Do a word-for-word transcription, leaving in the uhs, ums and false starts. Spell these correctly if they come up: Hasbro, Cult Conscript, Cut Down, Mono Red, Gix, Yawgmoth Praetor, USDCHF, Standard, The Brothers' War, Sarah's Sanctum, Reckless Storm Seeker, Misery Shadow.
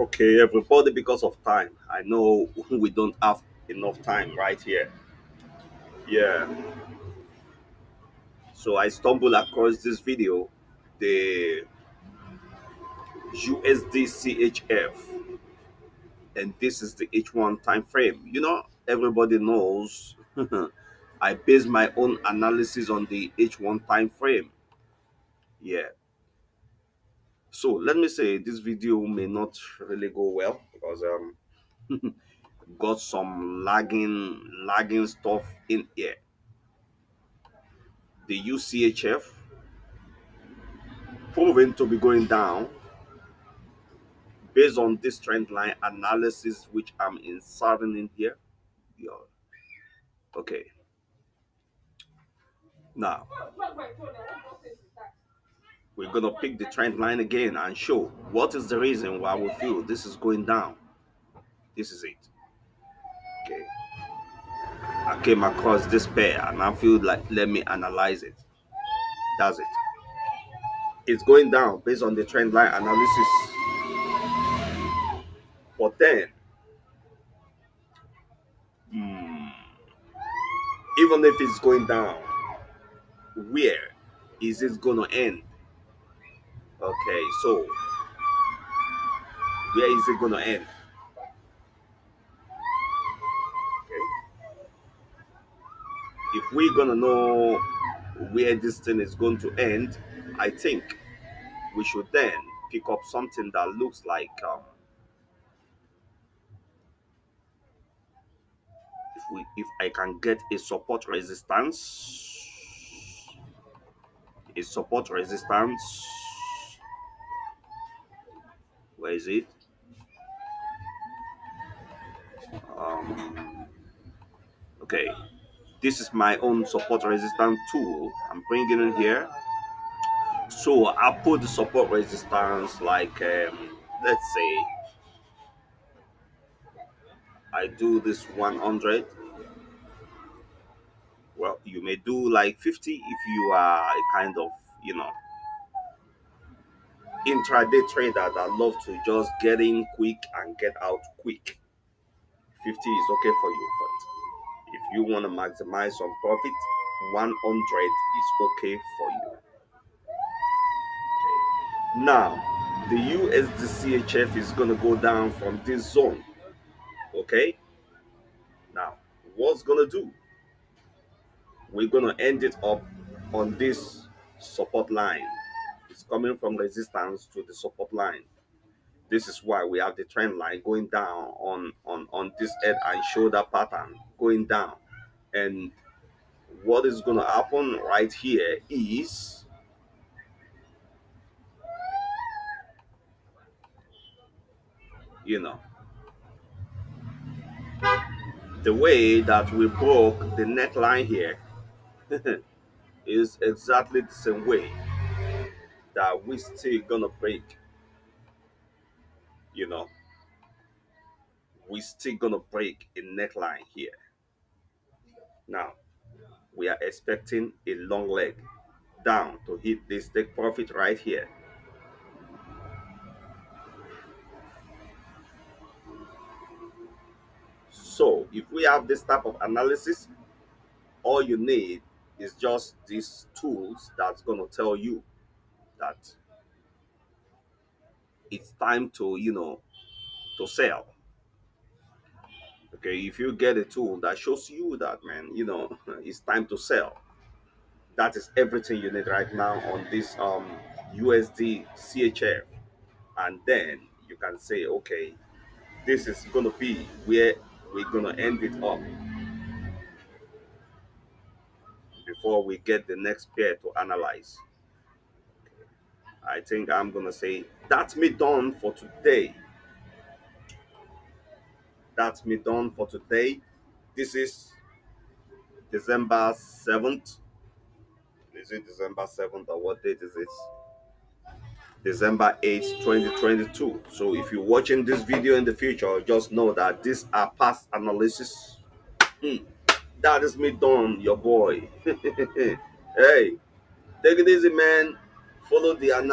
Okay, everybody, because of time, I know we don't have enough time right here. Yeah. So I stumbled across this video, the U S D C H F, and this is the H one time frame. You know, everybody knows I base my own analysis on the H one time frame. Yeah. So let me say this video may not really go well because um got some lagging lagging stuff in here. The U S D C H F proven to be going down based on this trend line analysis which I'm inserting in here. Yeah. Okay. Now we're gonna pick the trend line again and show what is the reason why we feel this is going down. This is it. Okay, I came across this pair and I feel like let me analyze it. That's it. It's going down based on the trend line analysis, but then mm, even if it's going down, where is it gonna end? Okay, so where is it gonna end? Okay, if we're gonna know where this thing is going to end, I think we should then pick up something that looks like um, if we if I can get a support resistance. Is support resistance, where is it? Um, okay, this is my own support resistance tool I'm bringing in here. So I put the support resistance like um, let's say I do this one hundred. Well, you may do like fifty if you are a kind of, you know, intraday trader that love to just get in quick and get out quick. fifty is okay for you, but if you want to maximize some profit, one hundred is okay for you. Okay. Now, the U S D C H F is going to go down from this zone. Okay? Now, what's going to do? We're gonna end it up on this support line. It's coming from resistance to the support line. This is why we have the trend line going down on on on this head and shoulder pattern going down. And what is gonna happen right here is you know the way that we broke the neckline here is exactly the same way that we still gonna break. You know, we still gonna break a neckline here. Now we are expecting a long leg down to hit this take profit right here. So if we have this type of analysis, all you need is just these tools that's gonna tell you that it's time to, you know, to sell. Okay, if you get a tool that shows you that, man, you know, it's time to sell. That is everything you need right now on this um, U S D C H F. And then you can say, okay, this is gonna be where we're gonna end it up. Before we get the next pair to analyze, I think I'm gonna say that's me done for today. That's me done for today. This is December seventh. Is it December seventh or what date is it? December eighth twenty twenty-two. So if you're watching this video in the future, just know that these are past analysis. Mm. That is me done, your boy. Hey, take it easy, man. Follow the analysis.